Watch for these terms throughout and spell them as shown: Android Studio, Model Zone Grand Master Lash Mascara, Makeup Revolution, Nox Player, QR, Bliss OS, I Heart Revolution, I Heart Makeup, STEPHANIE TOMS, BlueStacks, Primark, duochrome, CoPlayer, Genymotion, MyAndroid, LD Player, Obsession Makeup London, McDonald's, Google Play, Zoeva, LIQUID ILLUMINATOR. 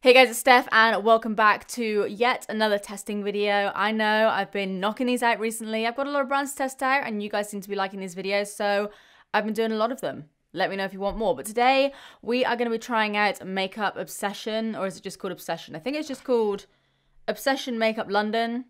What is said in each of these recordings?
Hey guys, it's Steph and welcome back to yet another testing video. I know I've been knocking these out recently. I've got a lot of brands to test out and you guys seem to be liking these videos, so I've been doing a lot of them. Let me know if you want more. But today we are going to be trying out Makeup Obsession, or is it just called Obsession? I think it's just called Obsession Makeup London.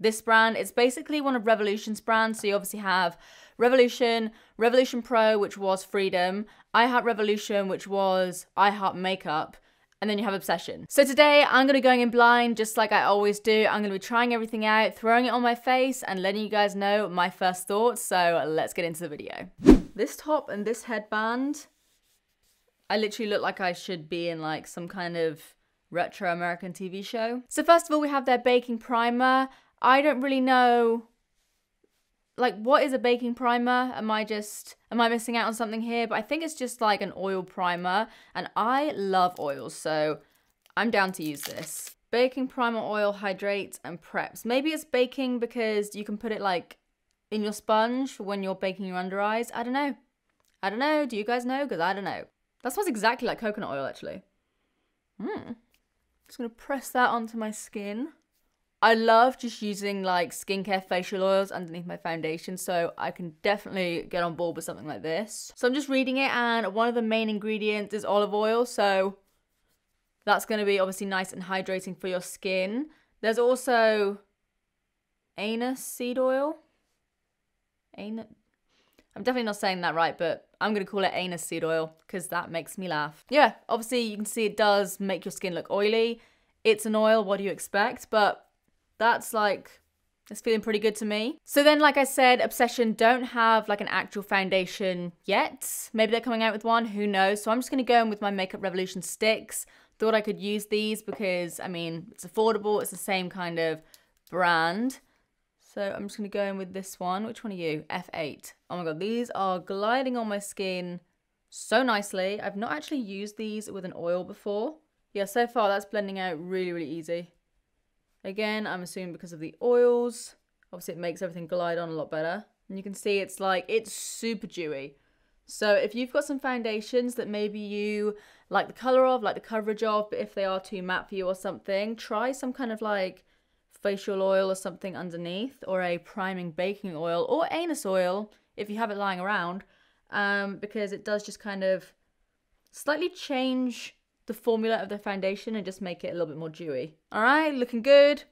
This brand, it's basically one of Revolution's brands, so you obviously have Revolution, Revolution Pro, which was Freedom, I Heart Revolution, which was I Heart Makeup, and then you have Obsession. So today I'm gonna be going in blind, just like I always do. I'm gonna be trying everything out, throwing it on my face, and letting you guys know my first thoughts, so let's get into the video. This top and this headband, I literally look like I should be in like some kind of retro American TV show. So first of all, we have their baking primer. I don't really know, like, what is a baking primer? Am I missing out on something here? But I think it's just like an oil primer, and I love oils, so I'm down to use this. Baking primer oil hydrates and preps. Maybe it's baking because you can put it like in your sponge for when you're baking your under eyes. I don't know. I don't know. Do you guys know? Because I don't know. That smells exactly like coconut oil, actually. Just gonna press that onto my skin. I love just using like skincare facial oils underneath my foundation, so I can definitely get on board with something like this. So I'm just reading it, and one of the main ingredients is olive oil, so that's gonna be obviously nice and hydrating for your skin. There's also anise seed oil. I'm definitely not saying that right, but I'm gonna call it anise seed oil because that makes me laugh. Yeah, obviously you can see it does make your skin look oily. It's an oil, what do you expect? But that's like, it's feeling pretty good to me. So then, like I said, Obsession don't have like an actual foundation yet. Maybe they're coming out with one, who knows? So I'm just gonna go in with my Makeup Revolution sticks. Thought I could use these because, I mean, it's affordable, it's the same kind of brand. So I'm just gonna go in with this one. Which one are you? F8. Oh my God, these are gliding on my skin so nicely. I've not actually used these with an oil before. Yeah, so far that's blending out really, really easy. Again, I'm assuming because of the oils, obviously it makes everything glide on a lot better. And you can see it's like, it's super dewy. So if you've got some foundations that maybe you like the color of, like the coverage of, but if they are too matte for you or something, try some kind of like facial oil or something underneath, or a priming baking oil or anise oil if you have it lying around, because it does just kind of slightly change the formula of the foundation and just make it a little bit more dewy. All right, looking good.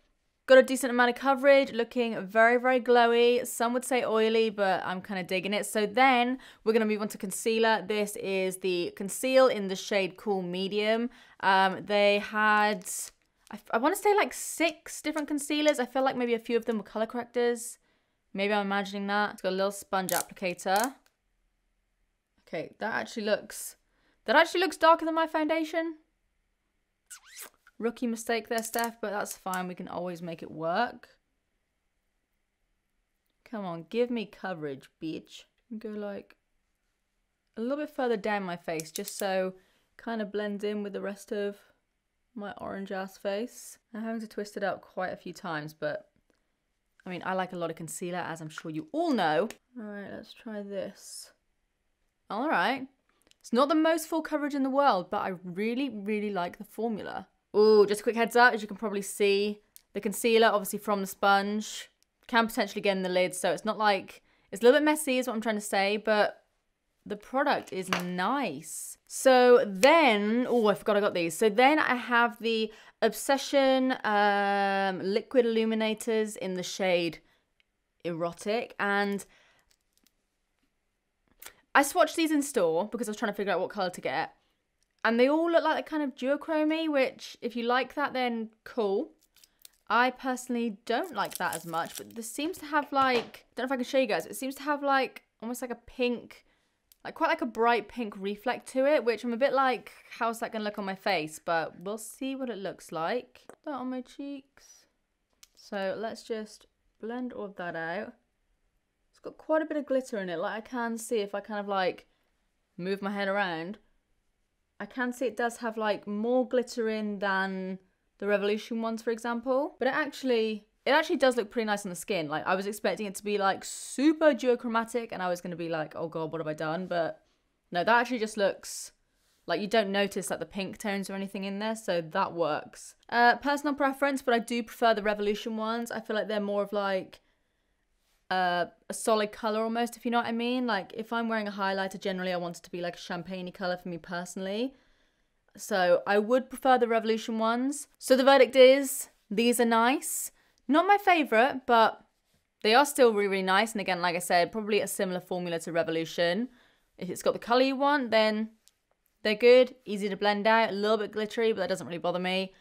Got a decent amount of coverage, looking very, very glowy. Some would say oily, but I'm kind of digging it. So then we're gonna move on to concealer. This is the Conceal in the shade Cool Medium. They had, I wanna say like 6 different concealers. I feel like maybe a few of them were color correctors. Maybe I'm imagining that. It's got a little sponge applicator. Okay, that actually looks darker than my foundation. Rookie mistake there, Steph, but that's fine. We can always make it work. Come on, give me coverage, bitch. Go like a little bit further down my face, just so it kind of blends in with the rest of my orange ass face. I'm having to twist it up quite a few times, but I mean, I like a lot of concealer, as I'm sure you all know. All right, let's try this. All right. It's not the most full coverage in the world, but I really, really like the formula. Ooh, just a quick heads up, as you can probably see, the concealer, obviously from the sponge, can potentially get in the lid, so it's not like, it's a little bit messy is what I'm trying to say, but the product is nice. So then, oh, I forgot I got these. So then I have the Obsession Liquid Illuminators in the shade Erotic, and I swatched these in store because I was trying to figure out what colour to get, and they all look like they're kind of duochrome-y, which if you like that, then cool. I personally don't like that as much, but this seems to have like, I don't know if I can show you guys, but it seems to have like almost like a pink, like quite like a bright pink reflect to it, which I'm a bit like, how's that gonna look on my face? But we'll see what it looks like. Put that on my cheeks. So let's just blend all of that out. Got quite a bit of glitter in it, like I can see if I kind of like move my head around. I can see it does have like more glitter in than the Revolution ones, for example. But it actually does look pretty nice on the skin. Like I was expecting it to be like super duochromatic and I was gonna be like, oh God, what have I done? But no, that actually just looks Like, you don't notice like the pink tones or anything in there, so that works. Personal preference, but I do prefer the Revolution ones. I feel like they're more of like a solid colour almost, if you know what I mean. Like, if I'm wearing a highlighter, generally I want it to be like a champagne-y colour for me personally. So I would prefer the Revolution ones. So the verdict is, these are nice. Not my favourite, but they are still really, really nice. And again, like I said, probably a similar formula to Revolution. If it's got the colour you want, then they're good, easy to blend out, a little bit glittery, but that doesn't really bother me.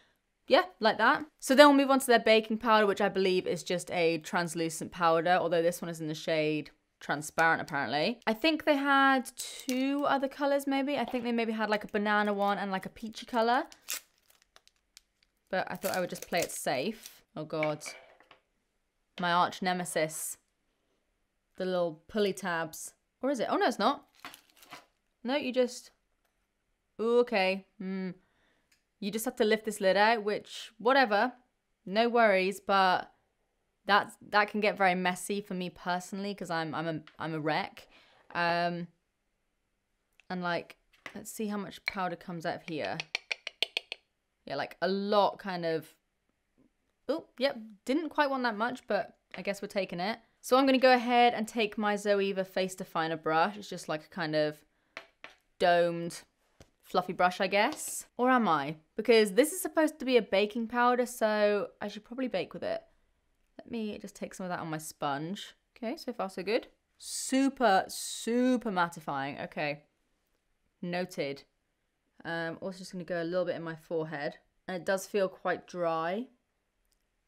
Yeah, like that. So then we'll move on to their baking powder, which I believe is just a translucent powder, although this one is in the shade Transparent, apparently. I think they had two other colours, maybe. I think they maybe had like a banana one and like a peachy colour. But I thought I would just play it safe. Oh God. My arch nemesis. The little pulley tabs. Or is it? Oh no, it's not. No, you just... Ooh, okay. You just have to lift this lid out, which, whatever, no worries, but that can get very messy for me personally, because I'm a wreck. And like, let's see how much powder comes out of here. Yeah, like a lot, kind of. Oh, yep, didn't quite want that much, but I guess we're taking it. So I'm gonna go ahead and take my Zoeva Face Definer brush. It's just like a kind of domed, fluffy brush, I guess. Or am I? Because this is supposed to be a baking powder, so I should probably bake with it. Let me just take some of that on my sponge. Okay, so far so good. Super, super mattifying. Okay, noted. Also just gonna go a little bit in my forehead. And it does feel quite dry.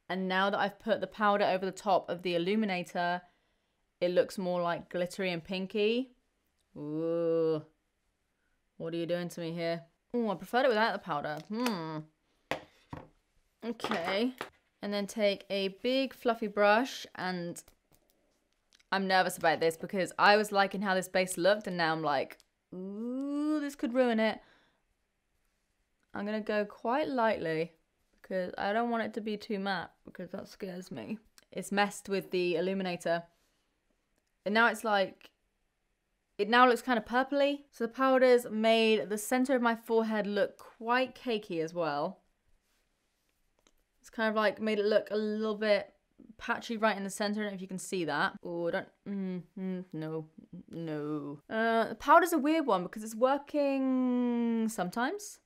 And now that I've put the powder over the top of the illuminator, it looks more like glittery and pinky. Ooh. What are you doing to me here? Oh, I preferred it without the powder. Okay. And then take a big fluffy brush, and I'm nervous about this because I was liking how this base looked, and now I'm like, ooh, this could ruin it. I'm gonna go quite lightly because I don't want it to be too matte, because that scares me. It's messed with the illuminator. And now it's like, it now looks kind of purpley. So the powders made the center of my forehead look quite cakey as well. It's kind of like made it look a little bit patchy right in the center. I don't know if you can see that. Oh, don't, no. The powder's a weird one because it's working sometimes.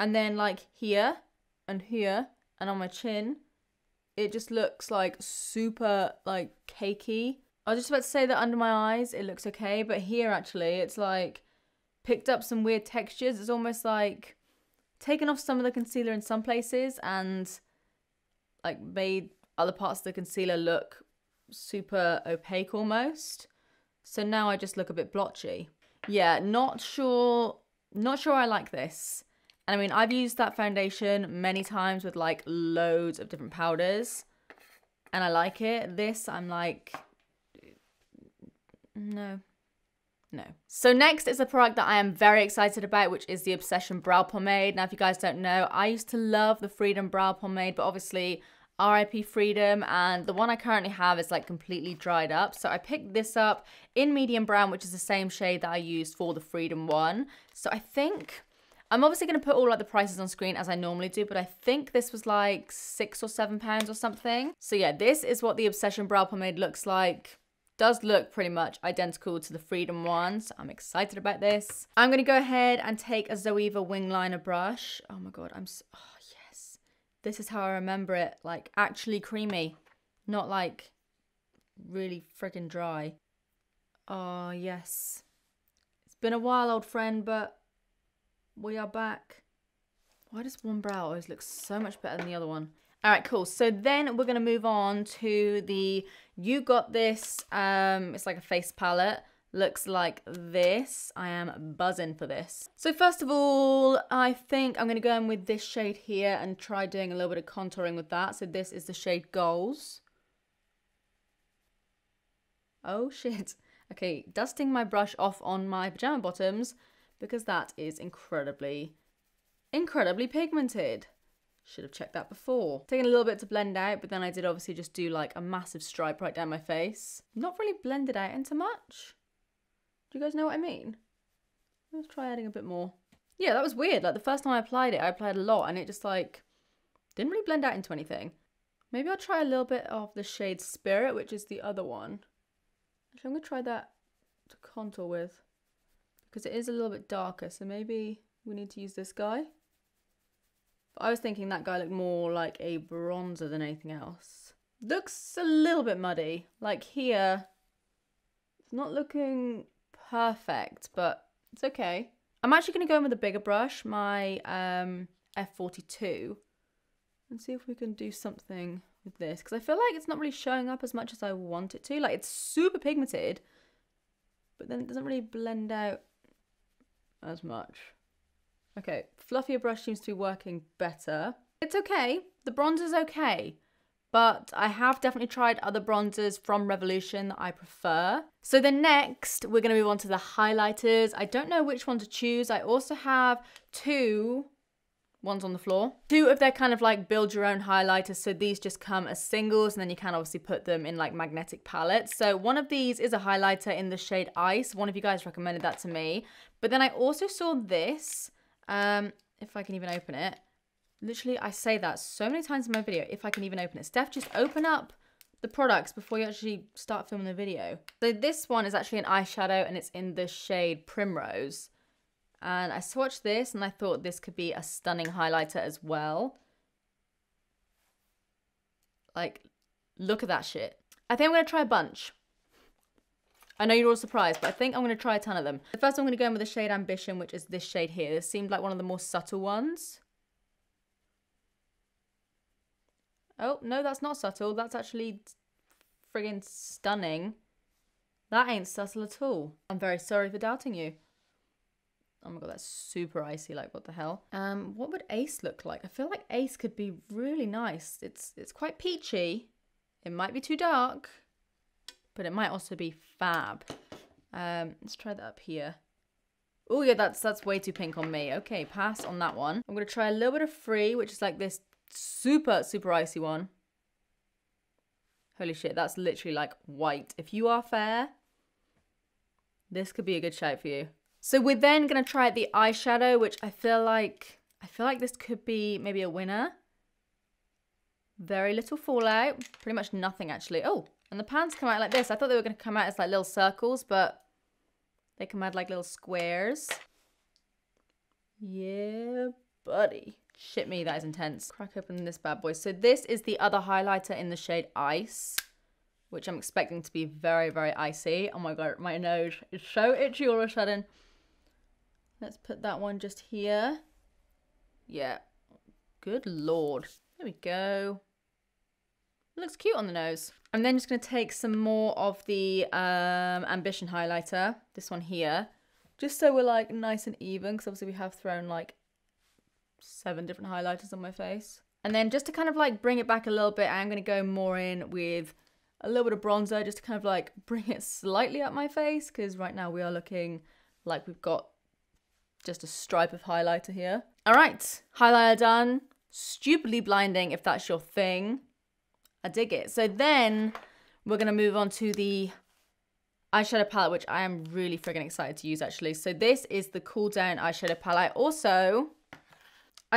And then like here and on my chin, it just looks like super like cakey. I was just about to say that under my eyes it looks okay, but here actually it's like picked up some weird textures. It's almost like taken off some of the concealer in some places and like made other parts of the concealer look super opaque almost. So now I just look a bit blotchy. Yeah, not sure I like this. And I mean, I've used that foundation many times with like loads of different powders and I like it. This, I'm like, no. So next is a product that I am very excited about, which is the Obsession Brow Pomade. Now, if you guys don't know, I used to love the Freedom Brow Pomade, but obviously RIP Freedom, and the one I currently have is like completely dried up. So I picked this up in medium brown, which is the same shade that I used for the Freedom one. So I think, I'm obviously gonna put all like the prices on screen as I normally do, but I think this was like £6 or £7 or something. So yeah, this is what the Obsession Brow Pomade looks like. Does look pretty much identical to the Freedom one, so I'm excited about this. I'm gonna go ahead and take a Zoeva wing liner brush. Oh my God, oh yes. This is how I remember it, like actually creamy, not like really freaking dry. Oh yes. It's been a while, old friend, but we are back. Why does one brow always look so much better than the other one? All right, cool. So then we're gonna move on to the You Got This. It's like a face palette. Looks like this. I am buzzing for this. So first of all, I think I'm gonna go in with this shade here and try doing a little bit of contouring with that. So this is the shade Goals. Oh shit. Okay, dusting my brush off on my pajama bottoms because that is incredibly pigmented. Should have checked that before. Taking a little bit to blend out, but then I did obviously just do like a massive stripe right down my face. Not really blended out into much. Do you guys know what I mean? Let's try adding a bit more. Yeah, that was weird. Like the first time I applied it, I applied a lot and it just like didn't really blend out into anything. Maybe I'll try a little bit of the shade Spirit, which is the other one. Actually, I'm going to try that to contour with because it is a little bit darker. So maybe we need to use this guy. But I was thinking that guy looked more like a bronzer than anything else. Looks a little bit muddy. Like here, it's not looking perfect, but it's okay. I'm actually going to go in with a bigger brush, my F42, and see if we can do something with this. Because I feel like it's not really showing up as much as I want it to. Like, it's super pigmented, but then it doesn't really blend out as much. Okay, fluffier brush seems to be working better. It's okay. The bronzer's okay. But I have definitely tried other bronzers from Revolution that I prefer. So then next, we're going to move on to the highlighters. I don't know which one to choose. I also have two ones on the floor. Two of their kind of like build your own highlighters. So these just come as singles and then you can obviously put them in like magnetic palettes. So one of these is a highlighter in the shade Ice. One of you guys recommended that to me. But then I also saw this, if I can even open it. Literally, I say that so many times in my video, if I can even open it. Steph, just open up the products before you actually start filming the video. So this one is actually an eyeshadow and it's in the shade Primrose. And I swatched this and I thought this could be a stunning highlighter as well. Like, look at that shit. I think I'm going to try a bunch. I know you're all surprised, but I think I'm going to try a ton of them. The first one I'm going to go in with the shade Ambition, which is this shade here. This seemed like one of the more subtle ones. Oh, no, that's not subtle. That's actually friggin' stunning. That ain't subtle at all. I'm very sorry for doubting you. Oh my god, that's super icy. Like, what the hell? What would Ace look like? I feel like Ace could be really nice. It's quite peachy. It might be too dark, but it might also be fab. Let's try that up here. Oh, yeah, that's way too pink on me. Okay, pass on that one. I'm going to try a little bit of Free, which is like this super icy one. Holy shit, that's literally like white. If you are fair, this could be a good shout for you. So we're then gonna try the eyeshadow, which I feel like this could be maybe a winner. Very little fallout, pretty much nothing actually. Oh, and the pans come out like this. I thought they were gonna come out as like little circles, but they come out like little squares. Yeah, buddy. Shit me, that is intense. Crack open this bad boy. So this is the other highlighter in the shade Ice, which I'm expecting to be very, very icy. Oh my god, my nose is so itchy all of a sudden. Let's put that one just here. Yeah. Good lord. There we go. It looks cute on the nose. I'm then just going to take some more of the Ambition highlighter, this one here, just so we're like nice and even, because obviously we have thrown like 7 different highlighters on my face. And then just to kind of like bring it back a little bit, I'm going to go more in with a little bit of bronzer just to kind of like bring it slightly up my face, because right now we are looking like we've got just a stripe of highlighter here. All right, highlighter done. Stupidly blinding if that's your thing. I dig it. So then we're going to move on to the eyeshadow palette, which I am really friggin' excited to use actually. So this is the Cool Down eyeshadow palette. I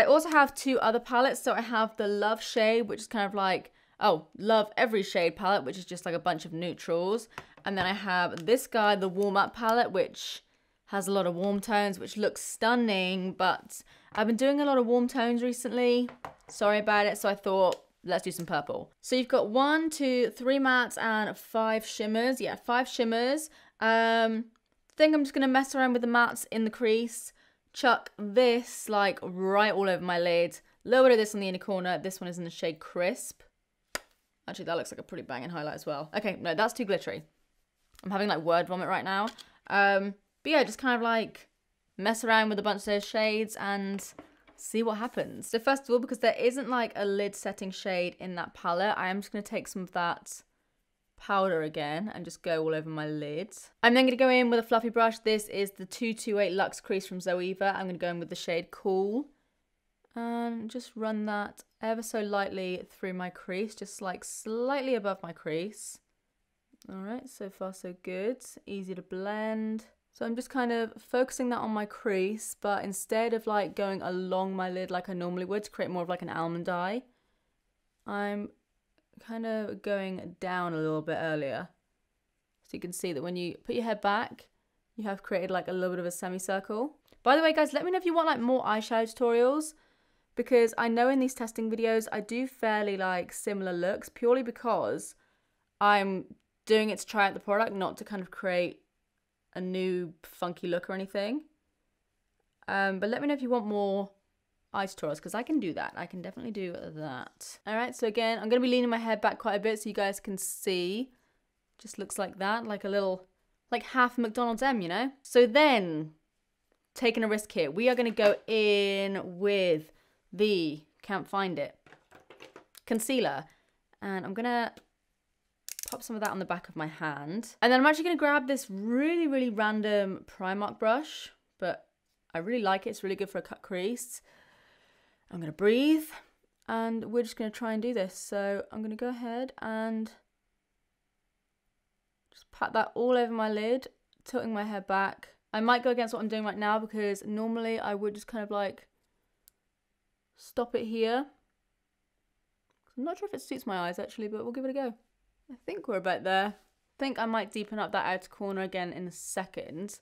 also have 2 other palettes. So I have the Love Shade, which is kind of like, oh, Love Every Shade palette, which is just like a bunch of neutrals. And then I have this guy, the Warm Up palette, which has a lot of warm tones, which looks stunning, but I've been doing a lot of warm tones recently. Sorry about it. So I thought, let's do some purple. So you've got 1, 2, 3 mattes and 5 shimmers. Yeah, 5 shimmers. I think I'm just going to mess around with the mattes in the crease. Chuck this like right all over my lid. Little bit of this on the inner corner. This one is in the shade Crisp. Actually, that looks like a pretty banging highlight as well. Okay, no, that's too glittery. I'm having like word vomit right now. But yeah, just kind of like mess around with a bunch of those shades and see what happens. So first of all, because there isn't like a lid setting shade in that palette, I am just going to take some of that powder again and just go all over my lids. I'm then going to go in with a fluffy brush. This is the 228 Luxe Crease from Zoeva. I'm going to go in with the shade Cool and just run that ever so lightly through my crease, just like slightly above my crease. All right, so far so good. Easy to blend. So I'm just kind of focusing that on my crease, but instead of like going along my lid like I normally would to create more of like an almond eye, I'm kind of going down a little bit earlier. So you can see that when you put your head back, you have created like a little bit of a semicircle. By the way, guys, let me know if you want like more eyeshadow tutorials, because I know in these testing videos, I do fairly like similar looks purely because I'm doing it to try out the product, not to kind of create a new funky look or anything. But let me know if you want more eye tutorials, because I can do that. I can definitely do that. All right, so again, I'm gonna be leaning my head back quite a bit so you guys can see. Just looks like that, like a little, like half McDonald's M, you know? So then, taking a risk here, we are gonna go in with the, can't find it, concealer. And I'm gonna pop some of that on the back of my hand. And then I'm actually gonna grab this really, really random Primark brush, but I really like it, it's really good for a cut crease. I'm gonna breathe, and we're just gonna try and do this. So I'm gonna go ahead and just pat that all over my lid, tilting my hair back. I might go against what I'm doing right now because normally I would just kind of like stop it here. I'm not sure if it suits my eyes actually, but we'll give it a go. I think we're about there. I think I might deepen up that outer corner again in a second.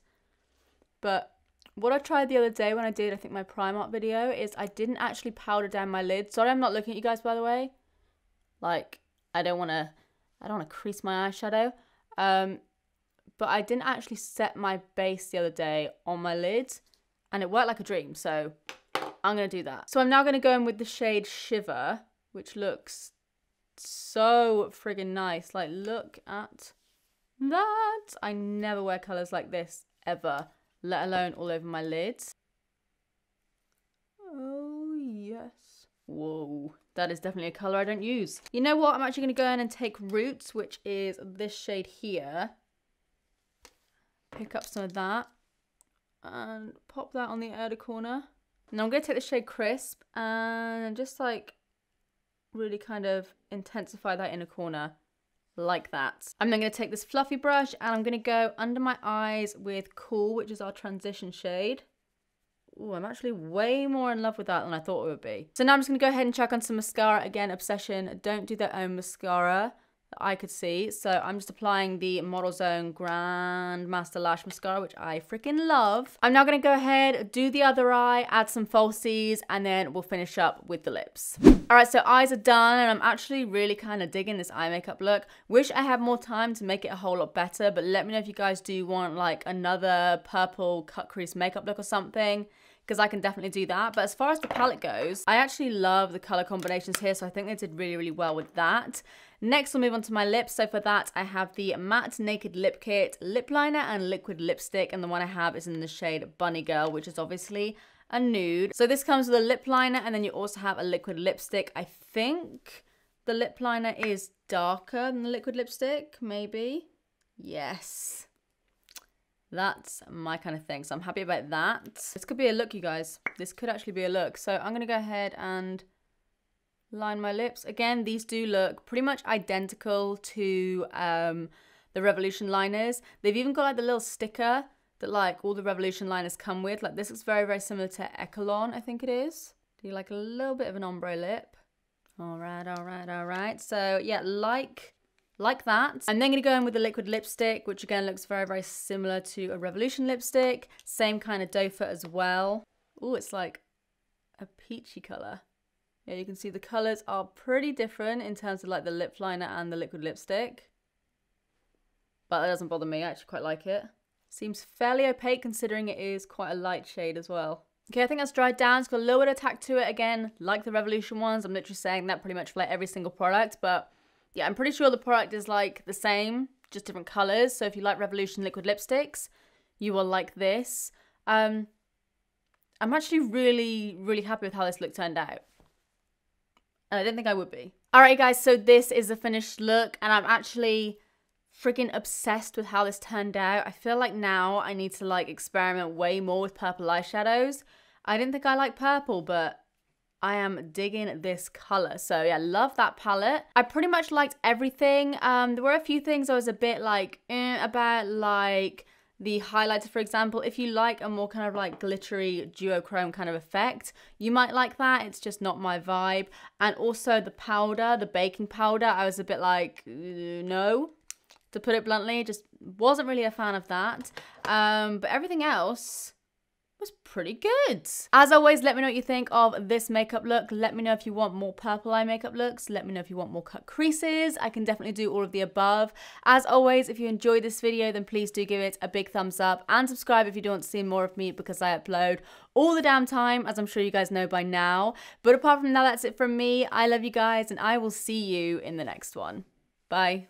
But what I tried the other day when I did, I think my Primark video, is I didn't actually powder down my lid. Sorry, I'm not looking at you guys, by the way. Like, I don't wanna crease my eyeshadow. But I didn't actually set my base the other day on my lid, and it worked like a dream, so I'm gonna do that. So I'm now gonna go in with the shade Shiver, which looks so friggin' nice. Like, look at that. I never wear colors like this ever, let alone all over my lids. Oh yes. Whoa, that is definitely a color I don't use. You know what? I'm actually gonna go in and take Roots, which is this shade here. Pick up some of that and pop that on the outer corner. Now I'm gonna take the shade Crisp and just like really kind of intensify that inner corner like that. I'm then gonna take this fluffy brush and I'm gonna go under my eyes with Cool, which is our transition shade. Ooh, I'm actually way more in love with that than I thought it would be. So now I'm just gonna go ahead and chuck on some mascara. Again, Obsession don't do their own mascara that I could see. So I'm just applying the Model Zone Grand Master Lash Mascara, which I freaking love. I'm now gonna go ahead, do the other eye, add some falsies, and then we'll finish up with the lips. All right, so eyes are done, and I'm actually really kind of digging this eye makeup look. Wish I had more time to make it a whole lot better, but let me know if you guys do want like another purple cut crease makeup look or something, because I can definitely do that. But as far as the palette goes, I actually love the color combinations here, so I think they did really, really well with that. Next, we'll move on to my lips. So for that, I have the Matte Naked Lip Kit, lip liner, and liquid lipstick, and the one I have is in the shade Bunny Girl, which is obviously a nude. So this comes with a lip liner, and then you also have a liquid lipstick. I think the lip liner is darker than the liquid lipstick, maybe. Yes. That's my kind of thing, so I'm happy about that. This could be a look, you guys. This could actually be a look. So I'm gonna go ahead and line my lips. Again, these do look pretty much identical to the Revolution liners. They've even got like the little sticker that like all the Revolution liners come with. Like this looks very, very similar to Echelon, I think it is. Do like a little bit of an ombre lip. All right, all right, all right. So yeah, like that. I'm then gonna go in with the liquid lipstick, which again looks very, very similar to a Revolution lipstick. Same kind of doe foot as well. Ooh, it's like a peachy color. Yeah, you can see the colors are pretty different in terms of like the lip liner and the liquid lipstick. But that doesn't bother me, I actually quite like it. Seems fairly opaque considering it is quite a light shade as well. Okay, I think that's dried down. It's got a little bit of tack to it again, like the Revolution ones. I'm literally saying that pretty much for like every single product, but yeah, I'm pretty sure the product is like the same, just different colors. So if you like Revolution liquid lipsticks, you will like this. I'm actually really, really happy with how this look turned out. And I didn't think I would be. All right, guys, so this is the finished look, and I'm actually freaking obsessed with how this turned out. I feel like now I need to like experiment way more with purple eyeshadows. I didn't think I liked purple, but I am digging this color. So yeah, love that palette. I pretty much liked everything. There were a few things I was a bit like about, like the highlighter, for example. If you like a more kind of like glittery duochrome kind of effect, you might like that. It's just not my vibe. And also the powder, the baking powder, I was a bit like, no, to put it bluntly, just wasn't really a fan of that. But everything else was pretty good. As always, let me know what you think of this makeup look. Let me know if you want more purple eye makeup looks. Let me know if you want more cut creases. I can definitely do all of the above. As always, if you enjoyed this video, then please do give it a big thumbs up and subscribe if you don't see more of me, because I upload all the damn time, as I'm sure you guys know by now. But apart from that, that's it from me. I love you guys, and I will see you in the next one. Bye.